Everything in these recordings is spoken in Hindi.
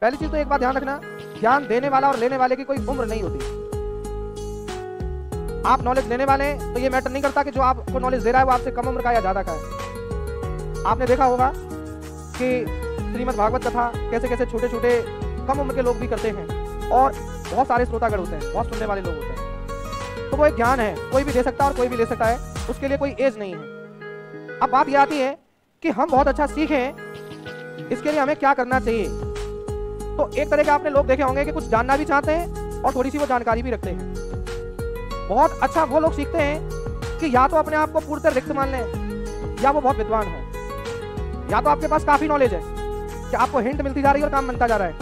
पहली चीज तो एक बात ध्यान रखना, ज्ञान देने वाला और लेने वाले की कोई उम्र नहीं होती। आप नॉलेज लेने वाले हैं तो ये मैटर नहीं करता कि जो आपको नॉलेज दे रहा है वो आपसे कम उम्र का या ज्यादा का है। आपने देखा होगा कि श्रीमद् भागवत कथा कैसे कैसे छोटे छोटे कम उम्र के लोग भी करते हैं और बहुत सारे श्रोतागण होते हैं, बहुत सुनने वाले लोग होते हैं। तो वो एक ज्ञान है, कोई भी दे सकता है और कोई भी ले सकता है, उसके लिए कोई एज नहीं है। अब बात यह आती है कि हम बहुत अच्छा सीखें, इसके लिए हमें क्या करना चाहिए। तो एक तरह के आपने लोग देखे होंगे कि कुछ जानना भी चाहते हैं और थोड़ी सी वो जानकारी भी रखते हैं। बहुत अच्छा वो लोग सीखते हैं कि या तो अपने आप को पूर्णतः रिक्त मान लें या वो बहुत विद्वान है, या तो आपके पास काफी नॉलेज है कि आपको हिंट मिलती जा रही है और काम बनता जा रहा है,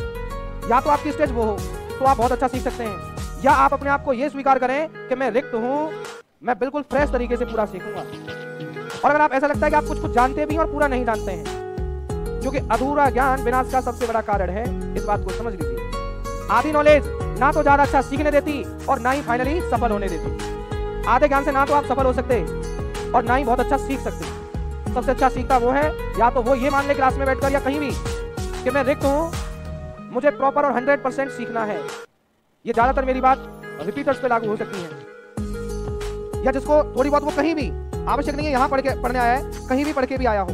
या तो आपकी स्टेज वो हो तो आप बहुत अच्छा सीख सकते हैं, या आप अपने आप को ये स्वीकार करें कि मैं रिक्त हूँ, मैं बिल्कुल फ्रेश तरीके से पूरा सीखूंगा। और अगर आप ऐसा लगता है कि आप कुछ कुछ जानते भी हैं और पूरा नहीं जानते हैं, क्योंकि अधूरा ज्ञान विनाश का सबसे बड़ा कारण है, इस बात को समझ लीजिए। आधी नॉलेज ना तो ज्यादा अच्छा सीखने देती और ना ही फाइनली सफल होने देती। आधे ज्ञान से ना तो आप सफल हो सकते और ना ही बहुत अच्छा सीख सकते। सबसे अच्छा सीखता वो है, या तो वो ये मान ले क्लास में बैठकर या कहीं भी कि मैं रिक्त हूं, मुझे प्रॉपर और 100% सीखना है। ये ज्यादातर मेरी बात रिपीटर्स पे लागू हो सकती है, या जिसको थोड़ी बहुत वो कहीं भी आवश्यक नहीं है यहाँ पढ़ने आया है, कहीं भी पढ़ के भी आया हो,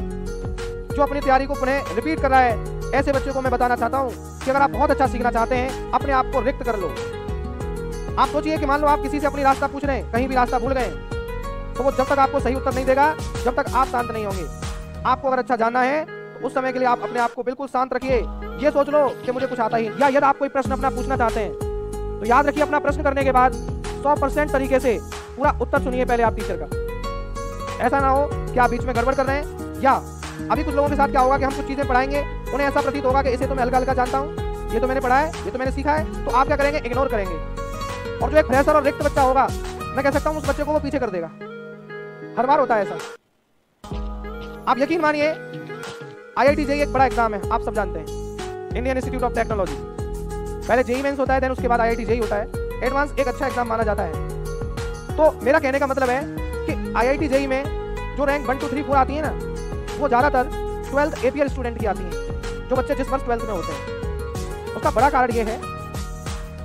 जो अपनी तैयारी को पुनः रिपीट कर रहा है। ऐसे बच्चों को मैं बताना चाहता हूं कि अगर आप बहुत अच्छा सीखना चाहते हैं, अपने आप को रिक्त कर लो। आप सोचिए कि मान लो आप किसी से अपनी रास्ता पूछ रहे हैं, कहीं भी रास्ता भूल गए, तो वो जब तक आपको सही उत्तर नहीं देगा, जब तक आप शांत नहीं होंगे। आपको अगर अच्छा जानना है तो उस समय के लिए आप अपने आप को बिल्कुल शांत रखिए। ये सोच लो कि मुझे कुछ आता ही, या यदि आप कोई प्रश्न अपना पूछना चाहते हैं तो याद रखिए, अपना प्रश्न करने के बाद 100% तरीके से पूरा उत्तर सुनिए पहले आप टीचर का। ऐसा ना हो कि आप बीच में गड़बड़ कर रहे हैं। या अभी कुछ लोगों के साथ क्या होगा कि हम कुछ चीजें पढ़ाएंगे, उन्हें ऐसा प्रतीत होगा कि इसे तो मैं हल्का हल्का जानता हूँ, ये तो मैंने पढ़ा है, ये तो मैंने सीखा है, तो आप क्या करेंगे, इग्नोर करेंगे। और जो एक फ्रेशर और रिक्त बच्चा होगा, मैं कह सकता हूँ उस बच्चे को वो पीछे कर देगा। हर बार होता है ऐसा। आप यकीन मानिए, IIT JEE एक बड़ा एग्जाम है, आप सब जानते हैं, इंडियन इंस्टीट्यूट ऑफ टेक्नोलॉजी। पहले JEE मेंस होता है, देन उसके बाद IIT JEE होता है। एडवांस एक अच्छा एग्जाम माना जाता है। तो मेरा कहने का मतलब है कि IIT JEE में जो रैंक 1, 2, 3, 4 आती है ना, वो ज़्यादातर 12th APR स्टूडेंट की आती हैं, जो बच्चे जिस वर्ष 12th में होते हैं। उसका बड़ा कारण ये है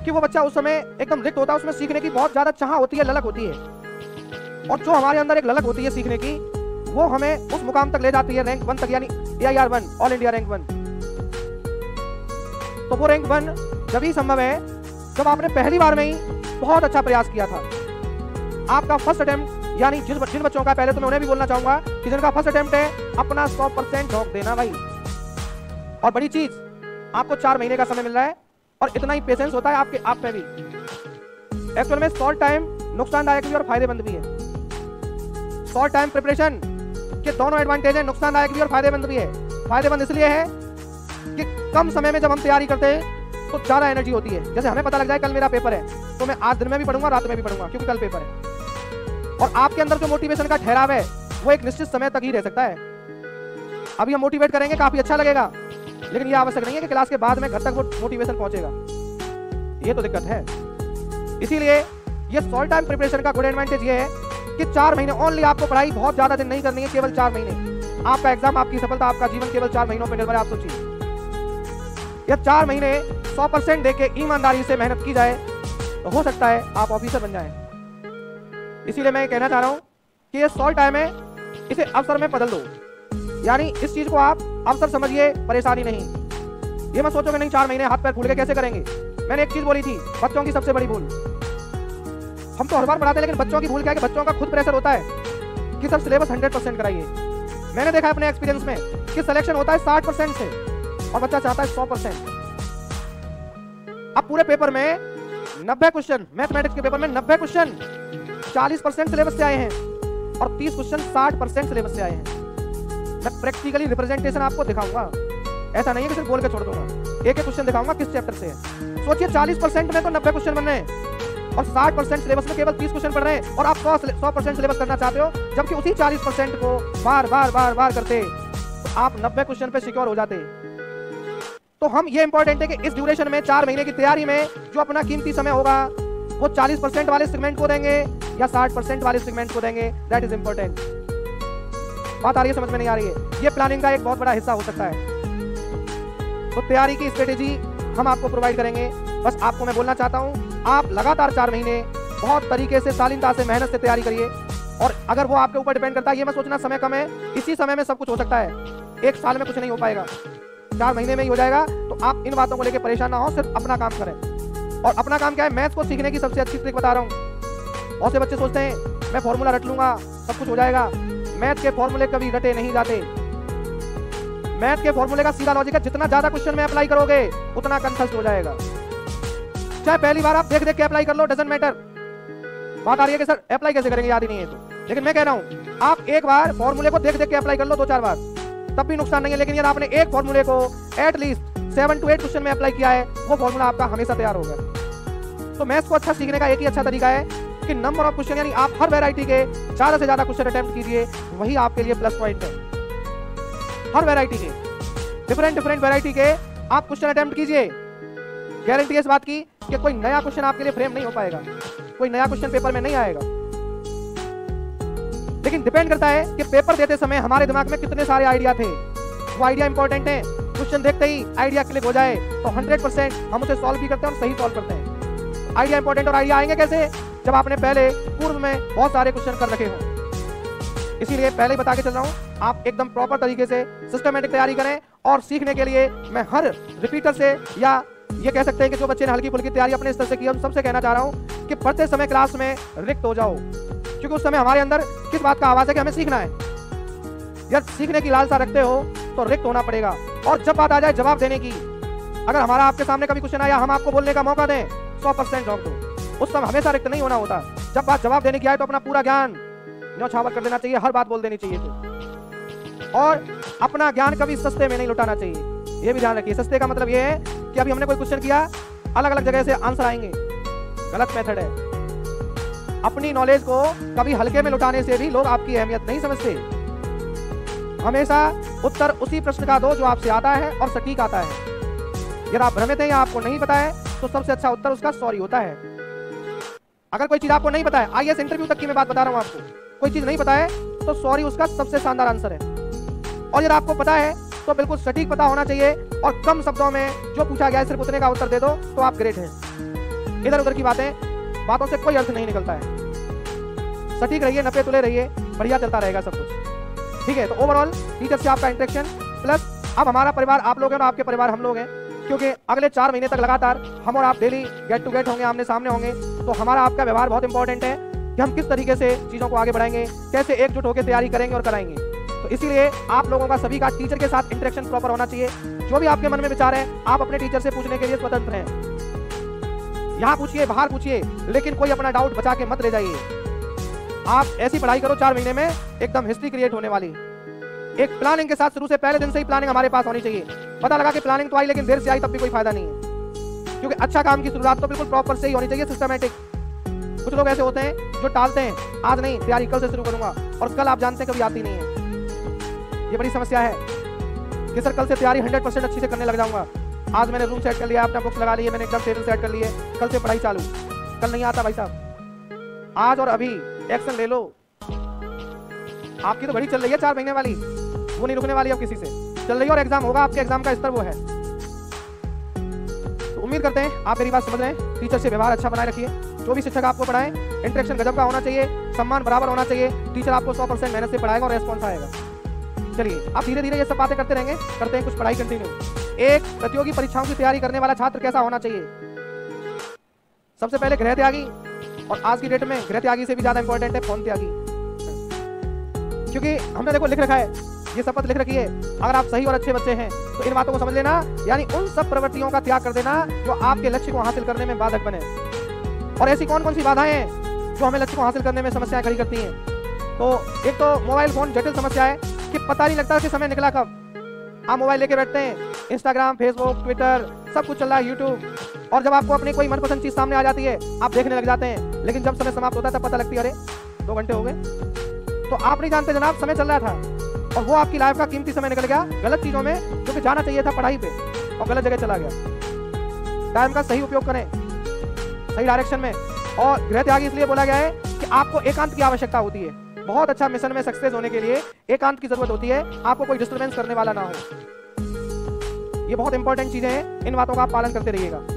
कि वो बच्चा उस समय एकदम रिक्त होता है, उसमें सीखने की बहुत ज़्यादा चाह होती है, ललक होती है। और जो हमारे अंदर एक ललक होती है सीखने की, वो हमें उस मुकाम तक ले जाती है, रैंक 1 तक, यानी AIR 1, ऑल इंडिया रैंक 1। तो वो रैंक 1 जब ही संभव है जब आपने पहली बार में ही बहुत अच्छा प्रयास किया था। आपका फर्स्ट अटेम्प्ट, यानी जिन बच्चों का, पहले तो मैं उन्हें भी बोलना चाहूंगा कि जिनका फर्स्ट अटेम्प्ट है, अपना 100% झोंक देना भाई। और बड़ी चीज, आपको 4 महीने का समय मिल रहा है और इतना ही पेशेंस होता है आपके आप में भी। एक्चुअल में शॉर्ट टाइम नुकसानदायक भी और फायदेमंद भी है। शॉर्ट टाइम प्रिपरेशन के दोनों एडवांटेज हैं, नुकसानदायक भी और फायदेमंद भी है। फायदेमंद इसलिए है कि कम समय में जब हम तैयारी करते हैं तो ज्यादा एनर्जी होती है। जैसे हमें पता लग जाए कल मेरा पेपर है, तो मैं आज दिन में भी पढ़ूंगा, रात में भी पढ़ूंगा, क्योंकि कल पेपर है। और आपके अंदर जो मोटिवेशन का ठहराव है वो एक निश्चित समय तक ही रह सकता है। अभी हम मोटिवेट करेंगे, काफी अच्छा लगेगा, लेकिन ये आवश्यक नहीं है कि क्लास के बाद में घर तक वो मोटिवेशन पहुंचेगा। ये तो दिक्कत है। इसीलिए ये शॉर्ट टाइम प्रिपरेशन का गुड एडवांटेज ये है कि 4 महीने ओनली, आपको पढ़ाई बहुत ज्यादा दिन नहीं करनी है, केवल 4 महीने। आपका एग्जाम, आपकी सफलता, आपका जीवन केवल 4 महीनों पर निर्भर है। आप सोचिए, यह 4 महीने 100% देके ईमानदारी से मेहनत की जाए तो हो सकता है आप ऑफिसर बन जाए। इसीलिए मैं कहना चाह रहा हूं कि ये शॉर्ट टाइम है, इसे अवसर में बदल दो। यानी इस चीज को आप अवसर समझिए, परेशानी नहीं। ये मत सोचो कि नहीं 4 महीने हाथ पैर फूल के कैसे करेंगे। मैंने एक चीज बोली थी, बच्चों की सबसे बड़ी भूल, हम तो हर बार पढ़ाते हैं, लेकिन बच्चों की भूल क्या है कि बच्चों का खुद प्रेशर होता है कि सब सिलेबस 100% कराइए। मैंने देखा है अपने एक्सपीरियंस में कि सिलेक्शन होता है 60% से और बच्चा चाहता है 100%। अब पूरे पेपर में 90 क्वेश्चन, मैथमेटिक्स के पेपर में 90 क्वेश्चन 40% सिलेबस से आए हैं और 30 क्वेश्चन 60% सिलेबस से आए हैं। मैं प्रैक्टिकली रिप्रेजेंटेशन आपको दिखाऊंगा, ऐसा नहीं है कि सिर्फ बोल के छोड़ दूंगा। एक एक क्वेश्चन दिखाऊंगा किस चैप्टर से है। सोचिए 40% में तो 90 क्वेश्चन बन रहे हैं और 60% सिलेबस में केवल 30 क्वेश्चन पढ़ रहे हैं, और आप 100% सिलेबस करना चाहते हो, जबकि उसी 40% को बार बार बार बार करते तो आप 90 क्वेश्चन पे सिक्योर हो जाते। तो हम ये इंपॉर्टेंट है कि इस ड्यूरेशन में 4 महीने की तैयारी में जो अपना कीमती समय होगा वो 40% वाले सेगमेंट को देंगे या 60% वाले सेगमेंट को देंगे। That is important. बात आ रही है, समझ में नहीं आ रही है? ये प्लानिंग का एक बहुत बड़ा हिस्सा हो सकता है। तो तैयारी की स्ट्रेटेजी हम आपको प्रोवाइड करेंगे। बस आपको मैं बोलना चाहता हूं, आप लगातार 4 महीने बहुत तरीके से, शालीनता से, मेहनत से तैयारी करिए। और अगर वो आपके ऊपर डिपेंड करता है, ये मत सोचना समय कम है, इसी समय में सब कुछ हो सकता है, 1 साल में कुछ नहीं हो पाएगा, 4 महीने में ही हो जाएगा, तो आप इन बातों को लेकर परेशान ना हो, सिर्फ अपना काम करें। और अपना काम क्या है? मैथ्स को सीखने की सबसे अच्छी ट्रिक बता रहा हूँ। बहुत से बच्चे सोचते हैं मैं फॉर्मूला रट लूंगा, सब कुछ हो जाएगा। मैथ के फॉर्मूले कभी रटे नहीं जाते। मैथ के फॉर्मूले का सीधा लॉजिक है, जितना ज्यादा क्वेश्चन में अप्लाई करोगे उतना कंसल्ट हो जाएगा। चाहे पहली बार आप देख देख के अप्लाई कर लो, डजंट मैटर। बात आ रही है कि सर अप्लाई कैसे करेंगे, याद ही नहीं है तो, लेकिन मैं कह रहा हूं आप एक बार फॉर्मूले को देख देख के अप्लाई कर लो 2-4 बार, तब भी नुकसान नहीं है। लेकिन यार आपने एक फॉर्मूले को एटलीस्ट 7 से 8 क्वेश्चन में अप्लाई किया है, वो फॉर्मूला आपका हमेशा तैयार होगा। तो मैथ्स को अच्छा सीखने का एक ही अच्छा तरीका है कि नंबर ऑफ क्वेश्चन, यानी आप हर वेरायटी के ज्यादा से ज्यादा क्वेश्चन अटेम्प्ट कीजिए, वही आपके लिए प्लस पॉइंट है। हर वैरायटी के, डिफरेंट वैरायटी के आप क्वेश्चन अटेम्प्ट कीजिए। गारंटी इस बात की कि कोई नया क्वेश्चन आपके लिए फ्रेम नहीं हो पाएगा, कोई नया क्वेश्चन पेपर में नहीं आएगा। लेकिन डिपेंड करता है कि पेपर देते समय हमारे दिमाग में कितने सारे आइडिया थे। वो आइडिया इंपॉर्टेंट है, क्वेश्चन देखते ही आइडिया क्लिक हो जाए तो 100% हम उसे सॉल्व भी करते हैं और सही सॉल्व करते हैं। Idea important. और आइडिया आएंगे कैसे? जब आपने पहले पूर्व में बहुत सारे क्वेश्चन कर रखे हो। इसीलिए पहले ही बता के चल रहा हूं, आप एकदम प्रॉपर तरीके से सिस्टमेटिक तैयारी करें। और सीखने के लिए मैं हर रिपीटर से, या ये कह सकते हैं कि जो बच्चे ने हल्की फुल्की तैयारी अपने स्तर से की, हम सबसे कहना चाह रहा हूं कि पढ़ते समय क्लास में रिक्त हो जाओ, क्योंकि उस समय हमारे अंदर किस बात का आवाज है कि हमें सीखना है। यदि सीखने की लालसा रखते हो तो रिक्त होना पड़ेगा। और जब बात आ जाए जवाब देने की, अगर हमारा आपके सामने कभी क्वेश्चन आया, हम आपको बोलने का मौका दें, 100% जवाब दो। उस समय हमेशा रिक्त नहीं होना होता। जब बात जवाब देने की आए तो अपना पूरा ज्ञान न्यौछावर कर देना चाहिए, हर बात बोल देनी चाहिए तो। और अपना ज्ञान कभी सस्ते में नहीं लुटाना चाहिए, ये भी ध्यान रखिए। सस्ते का मतलब ये है कि अभी हमने कोई क्वेश्चन किया, अलग अलग जगह से आंसर आएंगे, गलत मेथड है। अपनी नॉलेज को कभी हल्के में लुटाने से भी लोग आपकी अहमियत नहीं समझते। हमेशा उत्तर उसी प्रश्न का दो जो आपसे आता है और सटीक आता है। अगर आप भ्रमित हैं या आपको नहीं पता है तो सबसे अच्छा उत्तर उसका सॉरी होता है। अगर कोई चीज आपको नहीं पता है, IAS इंटरव्यू तक की मैं बात बता रहा हूं आपको, कोई चीज नहीं पता है तो सॉरी उसका सबसे शानदार आंसर है। और यदि आपको पता है तो बिल्कुल सटीक पता होना चाहिए, और कम शब्दों में जो पूछा गया है सिर्फ उतने का उत्तर दे दो तो आप ग्रेट हैं। इधर उधर की बातों से कोई अर्थ नहीं निकलता है। सटीक रहिए, नपे तुले रहिए, बढ़िया चलता रहेगा सब कुछ। ठीक है, तो ओवरऑल टीचर से आपका इंटरेक्शन, प्लस अब हमारा परिवार आप लोग हैं और आपके परिवार हम लोग हैं, क्योंकि अगले 4 महीने तक लगातार हम और आप डेली गेट टू गेट होंगे, आमने सामने होंगे। तो हमारा आपका व्यवहार बहुत इंपॉर्टेंट है कि हम किस तरीके से चीज़ों को आगे बढ़ाएंगे, कैसे एकजुट होकर तैयारी करेंगे और कराएंगे। तो इसीलिए आप लोगों का, सभी का टीचर के साथ इंटरेक्शन प्रॉपर होना चाहिए। जो भी आपके मन में विचार हैं आप अपने टीचर से पूछने के लिए स्वतंत्र हैं। यहाँ पूछिए, बाहर पूछिए, लेकिन कोई अपना डाउट बचा के मत ले जाइए। आप ऐसी पढ़ाई करो, 4 महीने में एकदम हिस्ट्री क्रिएट होने वाली। एक प्लानिंग के साथ, शुरू से पहले दिन से ही प्लानिंग हमारे पास होनी चाहिए। पता लगा कि प्लानिंग तो आई लेकिन देर से आई, तब भी कोई फायदा नहीं है, क्योंकि अच्छा काम की शुरुआत तो बिल्कुल प्रॉपर से ही होनी चाहिए, सिस्टमेटिक। कुछ लोग ऐसे होते हैं जो टालते हैं, आज नहीं तैयारी, कल से शुरू करूंगा, और कल आप जानते हैं कभी आती नहीं है। ये बड़ी समस्या है कि सर कल से तैयारी 100% अच्छी से करने लग जाऊंगा, आज मैंने रूम सेट कर लिया, अपना बुक लगा लिए, मैंने एकदम टेबल सेट कर लिए, कल से पढ़ाई चालू, कल नहीं आता भाई साहब। आज और अभी एक्शन ले लो। आपकी तो घड़ी चल रही है 4 महीने वाली, वो नहीं रुकने वाली अब किसी से, चल रही है। और एग्जाम होगा, आपके एग्जाम का स्तर वो है। तो उम्मीद करते हैं आप मेरी बात समझ रहे हैं। टीचर से व्यवहार अच्छा बनाए रखिए, जो भी शिक्षक आपको पढ़ाएं इंटरेक्शन गजब का होना चाहिए, सम्मान बराबर होना चाहिए। टीचर आपको 100% मेहनत से पढ़ाएगा और रेस्पॉन्स आएगा। चलिए आप धीरे धीरे ये सब बातें करते रहेंगे, करते हैं कुछ पढ़ाई कंटिन्यू। एक प्रतियोगी परीक्षाओं की तैयारी करने वाला छात्र कैसा होना चाहिए? सबसे पहले गृह त्यागी, और आज की डेट में गृह त्यागी से भी ज्यादा इंपॉर्टेंट है फोन त्यागी, क्योंकि हमने देखो लिख रखा है, ये शपथ लिख रखी है। अगर आप सही और अच्छे बच्चे हैं तो इन बातों को समझ लेना, यानी उन सब प्रवृत्तियों का त्याग कर देना जो आपके लक्ष्य को हासिल करने में बाधक बने। और ऐसी कौन कौन सी बाधाएं हैं जो हमें लक्ष्य को हासिल करने में समस्याएं खड़ी करती हैं? तो एक तो मोबाइल फोन जटिल समस्या है कि पता नहीं लगता कि समय निकला कब। आप मोबाइल लेके बैठते हैं, इंस्टाग्राम, फेसबुक, ट्विटर, सब कुछ चल रहा है, यूट्यूब। और जब आपको अपनी कोई मनपसंद चीज़ सामने आ जाती है आप देखने लग जाते हैं, लेकिन जब समय समाप्त होता है तब पता लगती है अरे 2 घंटे हो गए। तो आप नहीं जानते जनाब समय चल रहा था, और वो आपकी लाइफ का कीमती समय निकल गया गलत चीज़ों में, जो कि जाना चाहिए था पढ़ाई पर, और गलत जगह चला गया। टाइम का सही उपयोग करें, सही डायरेक्शन में। और गृह त्यागी इसलिए बोला गया है कि आपको एकांत की आवश्यकता होती है। बहुत अच्छा मिशन में सक्सेस होने के लिए एकांत की जरूरत होती है, आपको कोई डिस्टर्बेंस करने वाला ना हो। ये बहुत इंपॉर्टेंट चीजें हैं, इन बातों का आप पालन करते रहिएगा।